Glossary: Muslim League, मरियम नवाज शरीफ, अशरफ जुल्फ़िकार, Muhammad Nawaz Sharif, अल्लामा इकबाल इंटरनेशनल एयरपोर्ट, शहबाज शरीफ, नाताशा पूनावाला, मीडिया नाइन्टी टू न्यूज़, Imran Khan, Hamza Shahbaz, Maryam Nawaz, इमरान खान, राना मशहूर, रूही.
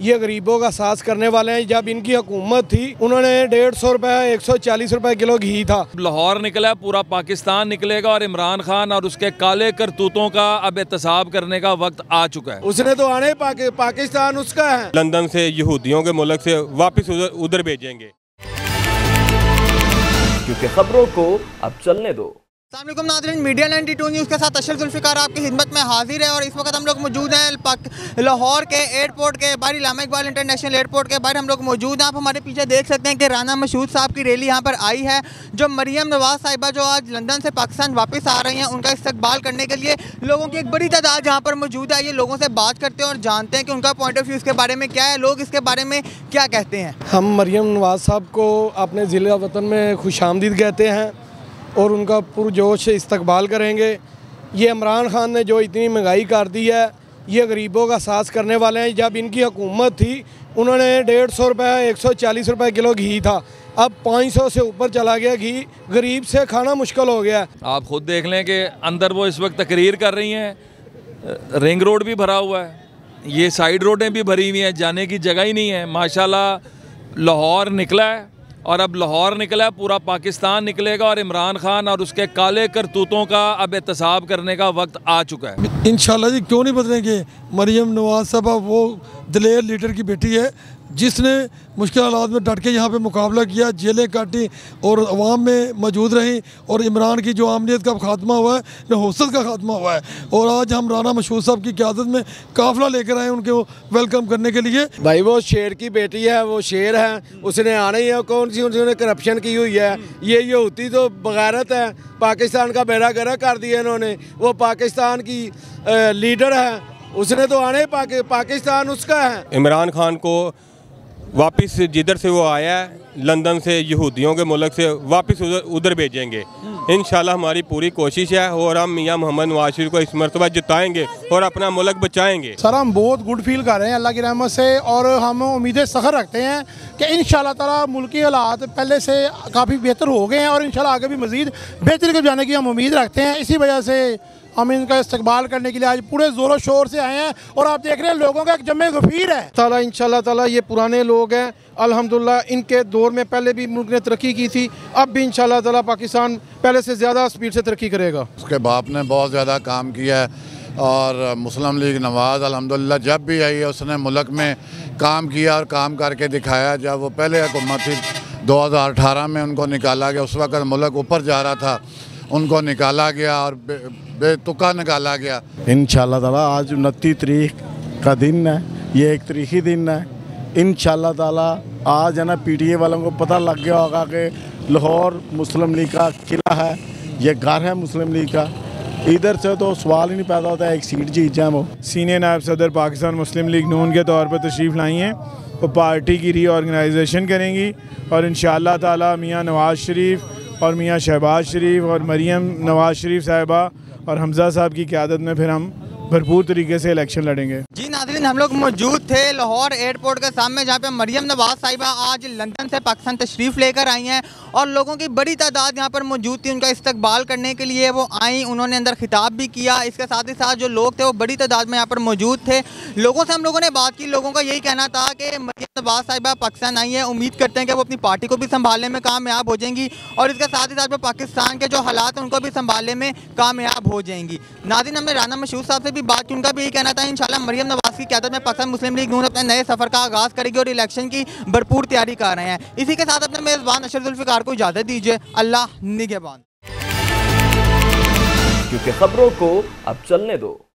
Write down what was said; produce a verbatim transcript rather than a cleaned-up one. ये गरीबों का सास करने वाले हैं। जब इनकी हुकूमत थी उन्होंने डेढ़ सौ रुपये एक सौ चालीस रुपये किलो घी था। लाहौर निकला, पूरा पाकिस्तान निकलेगा और इमरान खान और उसके काले करतूतों का अब एहतसाब करने का वक्त आ चुका है। उसने तो आने पाकि, पाकिस्तान उसका है। लंदन से यहूदियों के मुल्क से वापस उधर उधर भेजेंगे, क्योंकि खबरों को अब चलने दो। अस्सलामुअलैकुम नाज़रीन, मीडिया नाइन्टी टू न्यूज़ के साथ अशरफ जुल्फ़िकार आपकी हिदमत में हाजिर है और इस वक्त हम लोग मौजूद हैं लाहौर के एयरपोर्ट के बाहर, अल्लामा इकबाल इंटरनेशनल एयरपोर्ट के बाहर हम लोग मौजूद हैं। आप हमारे पीछे देख सकते हैं कि राना मशहूर साहब की रैली यहाँ पर आई है, जो मरियम नवाज़ साहिबा जो आज लंदन से पाकिस्तान वापस आ रही हैं, उनका इस्तकबाल करने के लिए लोगों की एक बड़ी तादाद यहाँ पर मौजूद है। ये लोगों से बात करते हैं और जानते हैं कि उनका पॉइंट ऑफ व्यू इसके बारे में क्या है, लोग इसके बारे में क्या कहते हैं। हम मरियम नवाज़ साहब को अपने ज़िले वतन में खुशामदीद कहते हैं और उनका पुरजोश इस्तकबाल करेंगे। ये इमरान खान ने जो इतनी महंगाई कर दी है, ये गरीबों का सास करने वाले हैं। जब इनकी हुकूमत थी उन्होंने डेढ़ सौ रुपये एक सौ चालीस रुपये किलो घी था, अब पाँच सौ से ऊपर चला गया घी। गरीब से खाना मुश्किल हो गया। आप खुद देख लें कि अंदर वो इस वक्त तकरीर कर रही हैं, रिंग रोड भी भरा हुआ है, ये साइड रोडें भी भरी हुई हैं, जाने की जगह ही नहीं है। माशाल्लाह लाहौर निकला है और अब लाहौर निकला, पूरा पाकिस्तान निकलेगा और इमरान खान और उसके काले करतूतों का अब एहतसाब करने का वक्त आ चुका है। इंशाल्लाह जी, क्यों नहीं बदलेंगे। मरियम नवाज साहबा वो दलेर लीडर की बेटी है, जिसने मुश्किल हालात में डट के यहाँ पे मुकाबला किया, जेलें काटी और अवाम में मौजूद रहीं और इमरान की जो आमनीत का खात्मा हुआ है, नहुसत का खात्मा हुआ है। और आज हम राना मशहूर साहब की क़यादत में काफ़िला लेकर आए उनके वेलकम करने के लिए। भाई वो शेर की बेटी है, वो शेर है, उसने आना ही है। कौन सी उन्होंने करप्शन की हुई है। ये यहूदी तो बगारत है, पाकिस्तान का बेड़ा गर्क कर दिया इन्होंने। वो पाकिस्तान की लीडर है, उसने तो आने पाकि, पाकिस्तान उसका है। इमरान खान को वापस जिधर से वो आया है, लंदन से यहूदियों के मुल्क से वापस उधर उधर भेजेंगे। इंशाल्लाह हमारी पूरी कोशिश है और हम मियाँ मोहम्मद नवाज शरीफ को इस मरतबा जिताएंगे और अपना मुल्क बचाएंगे। सर, हम बहुत गुड फील कर रहे हैं अल्लाह की रहमत से और हम उम्मीदें सखर रखते हैं कि इंशाल्लाह ताला मुल्की हालात पहले से काफ़ी बेहतर हो गए हैं और इंशाल्लाह आगे भी मज़ीद बेहतर के जाने की हम उम्मीद रखते हैं। इसी वजह से हम इनका इस्तकबाल करने के लिए आज पूरे ज़ोरों शोर से आए हैं और आप देख रहे हैं लोगों का एक जमे गफीर है। ताला इंशाल्लाह ताला ये पुराने लोग हैं, अल्हम्दुलिल्लाह इनके दौर में पहले भी मुल्क ने तरक्की की थी, अब भी इंशाल्लाह ताला पाकिस्तान पहले से ज़्यादा स्पीड से तरक्की करेगा। उसके बाप ने बहुत ज़्यादा काम किया है और मुस्लिम लीग नवाज़ अल्हम्दुलिल्लाह जब भी आई है उसने मुल्क में काम किया और काम करके दिखाया। जब वो पहले हुकूमत थी दो हज़ार अठारह में उनको निकाला गया, उस वक़्त मुल्क ऊपर जा रहा था, उनको निकाला गया और बेतुका निकाला गया। इंशाल्लाह ताला आज उनतीस तारीख का दिन है, ये एक तारीखी दिन है। इंशाल्लाह ताला आज है ना, पीटीए वालों को पता लग गया होगा कि लाहौर मुस्लिम लीग का किला है, ये घर है मुस्लिम लीग का। इधर से तो सवाल ही नहीं पैदा होता है, एक सीट जीत जाए। वो सीनियर नायब सदर पाकिस्तान मुस्लिम लीग नून के तौर पर तशरीफ़ लाई हैं, वो पार्टी की रीऑर्गेनाइजेशन करेंगी और इंशाल्लाह ताला मियाँ नवाज शरीफ और मियाँ शहबाज शरीफ और मरियम नवाज शरीफ साहिबा और हमजा साहब की क़यादत में फिर हम भरपूर तरीके से इलेक्शन लड़ेंगे। जी नाज़रीन, हम लोग मौजूद थे लाहौर एयरपोर्ट के सामने, जहाँ पे मरियम नवाज साहिबा आज लंदन से पाकिस्तान तशरीफ़ लेकर आई हैं और लोगों की बड़ी तादाद यहाँ पर मौजूद थी। उनका इस्तकबाल करने के लिए वो आई, उन्होंने अंदर खिताब भी किया। इसके साथ ही साथ जो लोग थे वो बड़ी तादाद में यहाँ पर मौजूद थे। लोगों से हम लोगों ने बात की, लोगों का यही कहना था कि मरियम नवाज साहिबा पाकिस्तान आई है, उम्मीद करते हैं कि वो अपनी पार्टी को भी संभालने में कामयाब हो जाएंगी और इसके साथ ही साथ पाकिस्तान के जो हालात हैं उनको भी संभालने में कामयाब हो जाएंगी। नाज़रीन, हमने राना मशहूर साहब से भी बात की, उनका भी यही कहना था इंशाल्लाह मरियम नवाज की क़यादत में पाकिस्तान मुस्लिम लीग नून अपने नए सफ़र का आगाज़ करेगी और इलेक्शन की भरपूर तैयारी कर रहे हैं। इसी के साथ अपने मेज़बान अशरफ जुल्फ़िकार को इजाज़त दीजिए। अल्लाह निगहबान, क्योंकि खबरों को अब चलने दो।